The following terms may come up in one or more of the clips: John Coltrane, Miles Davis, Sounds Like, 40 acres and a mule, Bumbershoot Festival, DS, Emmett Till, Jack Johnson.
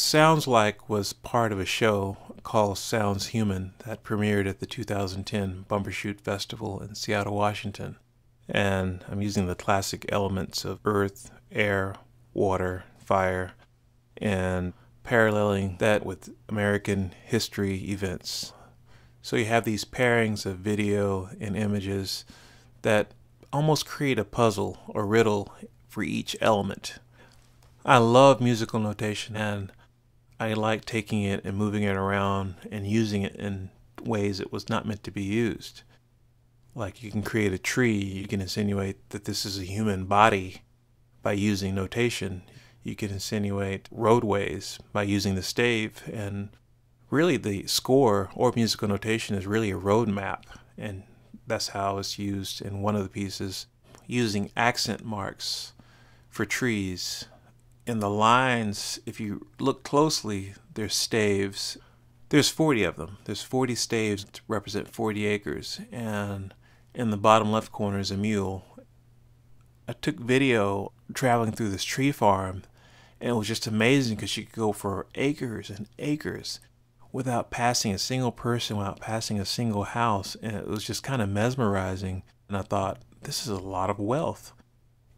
Sounds Like was part of a show called Sounds Human that premiered at the 2010 Bumbershoot Festival in Seattle, Washington. And I'm using the classic elements of earth, air, water, fire, and paralleling that with American history events. So you have these pairings of video and images that almost create a puzzle or riddle for each element. I love musical notation, and I like taking it and moving it around and using it in ways it was not meant to be used. Like, you can create a tree, you can insinuate that this is a human body by using notation. You can insinuate roadways by using the stave, and really the score or musical notation is really a road map, and that's how it's used in one of the pieces, using accent marks for trees. In the lines, if you look closely, there's staves. There's 40 of them. There's 40 staves to represent 40 acres, and in the bottom left corner is a mule. I took video traveling through this tree farm, and it was just amazing because you could go for acres and acres without passing a single person, without passing a single house, and it was just kind of mesmerizing. And I thought, this is a lot of wealth.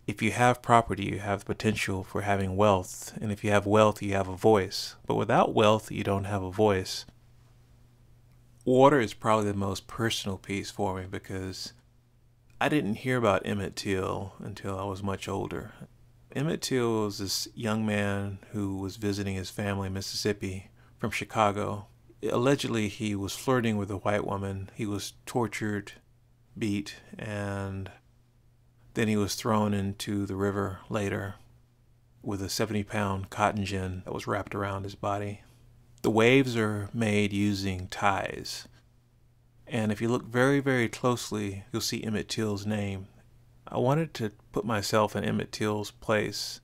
If you have property, you have the potential for having wealth, and if you have wealth, you have a voice. But without wealth, you don't have a voice. Water is probably the most personal piece for me, because I didn't hear about Emmett Till until I was much older. Emmett Till was this young man who was visiting his family in Mississippi from Chicago. Allegedly, he was flirting with a white woman. He was tortured, beat, and then he was thrown into the river later with a 70-pound cotton gin that was wrapped around his body. The waves are made using ties. And if you look very, very closely, you'll see Emmett Till's name. I wanted to put myself in Emmett Till's place.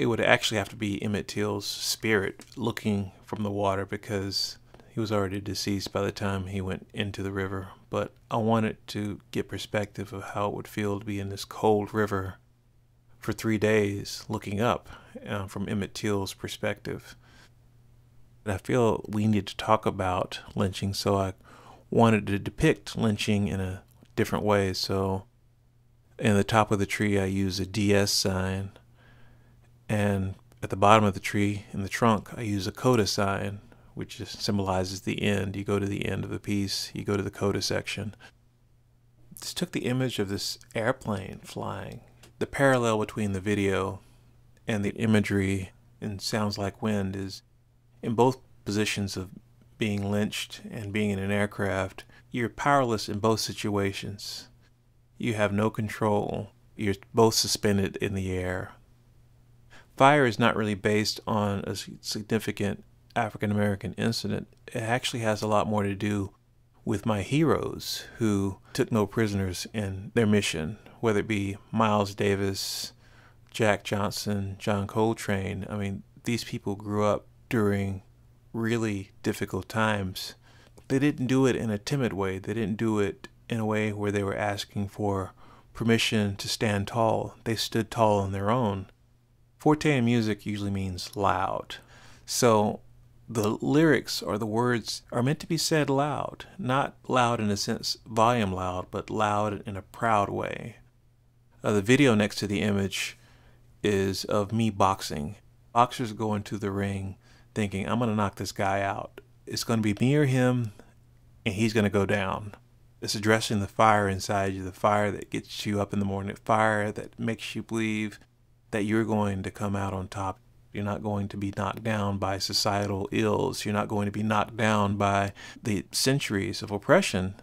It would actually have to be Emmett Till's spirit looking from the water, because he was already deceased by the time he went into the river. But I wanted to get perspective of how it would feel to be in this cold river for 3 days looking up from Emmett Till's perspective. And I feel we need to talk about lynching, so I wanted to depict lynching in a different way. So in the top of the tree, I use a DS sign. And at the bottom of the tree, in the trunk, I use a coda sign, which just symbolizes the end. You go to the end of the piece, you go to the coda section. This took the image of this airplane flying. The parallel between the video and the imagery in Sounds Like Wind is, in both positions of being lynched and being in an aircraft, you're powerless in both situations. You have no control. You're both suspended in the air. Fire is not really based on a significant African-American incident. It actually has a lot more to do with my heroes who took no prisoners in their mission, whether it be Miles Davis, Jack Johnson, John Coltrane. I mean, these people grew up during really difficult times. They didn't do it in a timid way. They didn't do it in a way where they were asking for permission to stand tall. They stood tall on their own. Forte in music usually means loud. So the lyrics or the words are meant to be said loud. Not loud in a sense volume loud, but loud in a proud way. The video next to the image is of me boxing. Boxers go into the ring thinking, I'm going to knock this guy out. It's going to be me or him, and he's going to go down. It's addressing the fire inside you, the fire that gets you up in the morning, the fire that makes you believe that you're going to come out on top. You're not going to be knocked down by societal ills. You're not going to be knocked down by the centuries of oppression